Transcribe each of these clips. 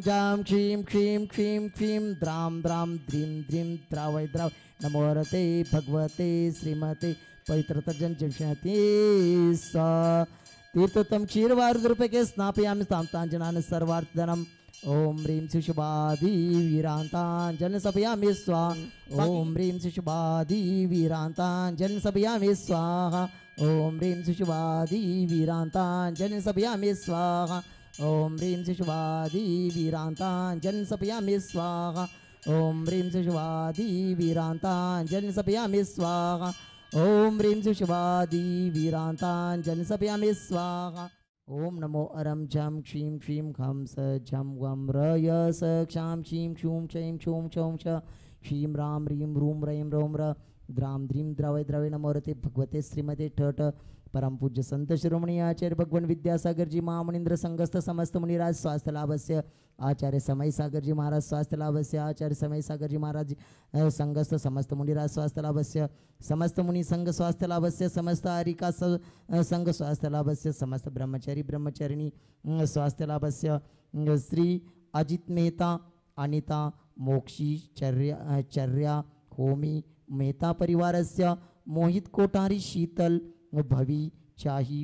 जाम क्षीं क्षीं क्षीं क्षीं द्रां द्रां द्रीं द्रीं द्रावै द्राव नमोरते भगवते श्रीमते पवित्रतर्जन जंशयति सा तीर्थोत्तम क्षीरवारुद्रूपके स्नापयामि तांतांजनान सर्वार्थधनम ओम ह्रीं शिशुबाधि वीरांतांजन सपयामि स्वाहा ओम ह्रीं शिशुबाधि वीरांतांजन सपयामि स्वाहा ओम ह्रीं शिशुबाधि वीरांतांजन सपयामि स्वाहा ओम ह्रीं शिशुवादी वीरांतांजन सपयामि स्वाहा ओम ह्रीं शिशुवादी वीरांतांजन सपयामि स्वाहा ओम ह्रीं शिशुवादी वीरांतांजन सपयामि स्वाहा ओम नमो अरम झम क्षीं क्षीं खम स झम वम रय स क्षां क्षीं क्षूं क्षैं क्षूं क्षौं च क्षीं राम ह्रीं रूं रैं रों र द्रां द्रीं द्रवै द्रवै नमोरते भगवते श्रीमते ठठ परम पूज्य संत शिरोमणि आचार्य भगवान विद्यासागर जी महामुनिंद्र संगस्थ समस्त मुनिराज स्वास्थ्य लाभस्य आचार्य समय सागर जी महाराज स्वास्थ्य लाभस्य आचार्य समय सागर जी महाराज संगस्थ समस्त मुनिराज स्वास्थ्य लाभस्य समस्त मुनि संघ स्वास्थ्य लाभस्य समस्त आरिका संघ स्वास्थ्य लाभस्य समस्त ब्रह्मचारी ब्रह्मचारिणी स्वास्थ्य लाभस्य श्री अजित मेहता अनिता मोक्षी चर्या चर्या होमी मेहता परिवारस्य मोहित कोठारी शीतल भवी चाही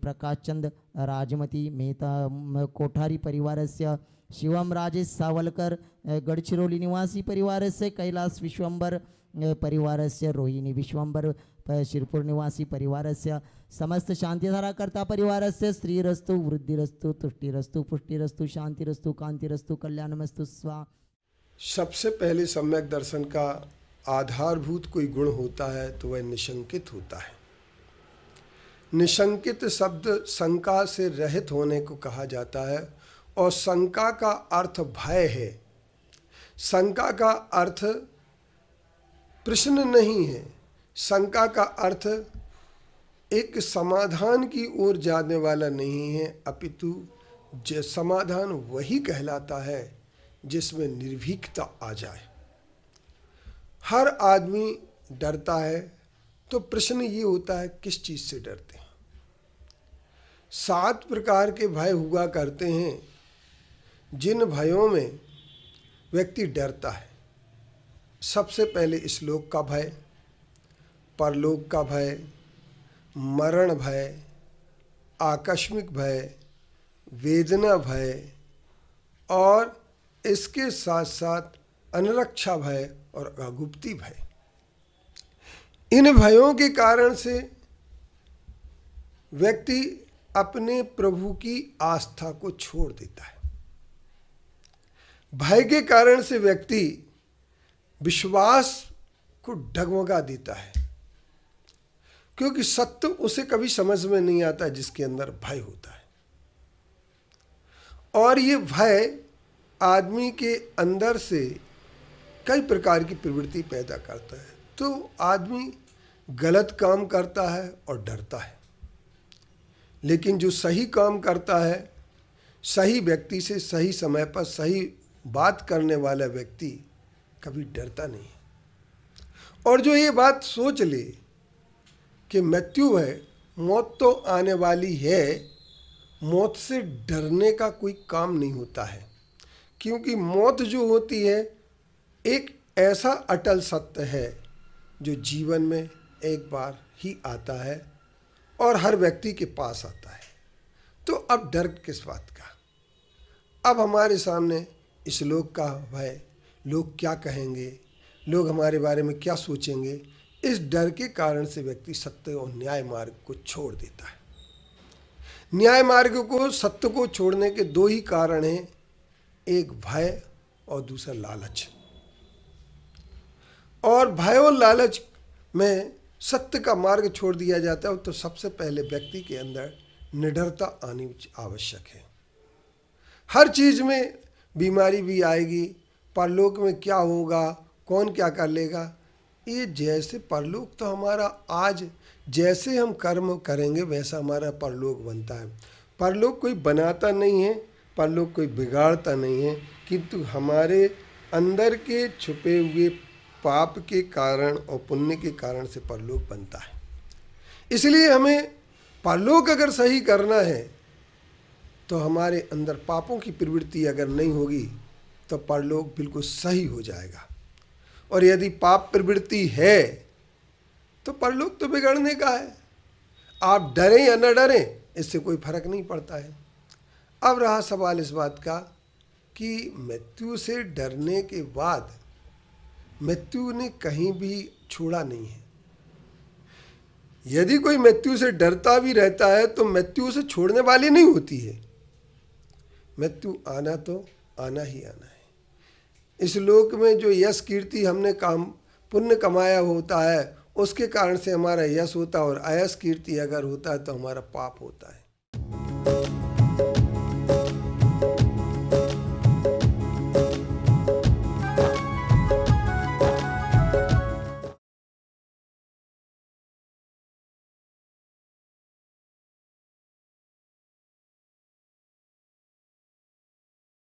प्रकाश चंद राजमती मेहता कोठारी परिवारस्य शिवम राजेश सावलकर गढ़चिरौली निवासी परिवारस्य कैलाश विश्वंबर परिवारस्य रोहिणी विश्वंबर शिरपुर निवासी परिवारस्य समस्त शांतिधाराकर्ता परिवारस्य स्त्रीरस्तु वृद्धिरस्तु तुष्टिरस्तु पुष्टिरस्तु शांतिरस्तु कांतिरस्तु कल्याणमस्तु स्वा। सबसे पहले सम्यक दर्शन का आधारभूत कोई गुण होता है तो वह निशंकित होता है। निशंकित शब्द शंका से रहित होने को कहा जाता है और शंका का अर्थ भय है। शंका का अर्थ प्रश्न नहीं है। शंका का अर्थ एक समाधान की ओर जाने वाला नहीं है, अपितु जो समाधान वही कहलाता है जिसमें निर्भीकता आ जाए। हर आदमी डरता है, तो प्रश्न ये होता है किस चीज़ से डरते हैं। 7 प्रकार के भय हुआ करते हैं जिन भयों में व्यक्ति डरता है। सबसे पहले इस्लोक का भय, परलोक का भय, मरण भय, आकस्मिक भय, वेदना भय और इसके साथ साथ अनरक्षा भय और अगुप्ति भय। इन भयों के कारण से व्यक्ति अपने प्रभु की आस्था को छोड़ देता है। भय के कारण से व्यक्ति विश्वास को डगमगा देता है, क्योंकि सत्य उसे कभी समझ में नहीं आता जिसके अंदर भय होता है। और ये भय आदमी के अंदर से कई प्रकार की प्रवृत्ति पैदा करता है, तो आदमी गलत काम करता है और डरता है, लेकिन जो सही काम करता है, सही व्यक्ति से सही समय पर सही बात करने वाला व्यक्ति कभी डरता नहीं। और जो ये बात सोच ले कि मृत्यु है, मौत तो आने वाली है, मौत से डरने का कोई काम नहीं होता है, क्योंकि मौत जो होती है एक ऐसा अटल सत्य है जो जीवन में एक बार ही आता है और हर व्यक्ति के पास आता है। तो अब डर किस बात का? अब हमारे सामने इस लोक का भय, लोग क्या कहेंगे, लोग हमारे बारे में क्या सोचेंगे, इस डर के कारण से व्यक्ति सत्य और न्याय मार्ग को छोड़ देता है। न्याय मार्ग को, सत्य को छोड़ने के 2 ही कारण हैं, एक भय और दूसरा लालच। और भय और लालच में सत्य का मार्ग छोड़ दिया जाता है, तो सबसे पहले व्यक्ति के अंदर निडरता आनी आवश्यक है। हर चीज़ में बीमारी भी आएगी, परलोक में क्या होगा, कौन क्या कर लेगा, ये जैसे परलोक तो हमारा आज जैसे हम कर्म करेंगे वैसा हमारा परलोक बनता है। परलोक कोई बनाता नहीं है, परलोक कोई बिगाड़ता नहीं है, किंतु हमारे अंदर के छुपे हुए पाप के कारण और पुण्य के कारण से परलोक बनता है। इसलिए हमें परलोक अगर सही करना है तो हमारे अंदर पापों की प्रवृत्ति अगर नहीं होगी तो परलोक बिल्कुल सही हो जाएगा। और यदि पाप प्रवृत्ति है तो परलोक तो बिगड़ने का है। आप डरें या न डरें इससे कोई फर्क नहीं पड़ता है। अब रहा सवाल इस बात का कि मृत्यु से डरने के बाद मृत्यु ने कहीं भी छोड़ा नहीं है। यदि कोई मृत्यु से डरता भी रहता है तो मृत्यु से छोड़ने वाली नहीं होती है। मृत्यु आना तो आना ही आना है। इस लोक में जो यश कीर्ति हमने काम पुण्य कमाया होता है उसके कारण से हमारा यश होता है और अयश कीर्ति अगर होता है तो हमारा पाप होता है।